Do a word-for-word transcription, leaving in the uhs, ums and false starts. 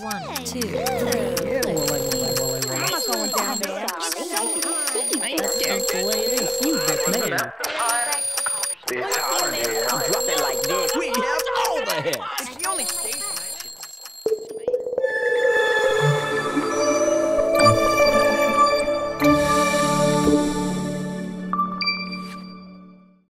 One, two, three. I'm going down there. You man. This holiday, I'm dropping like this. We have all the hits.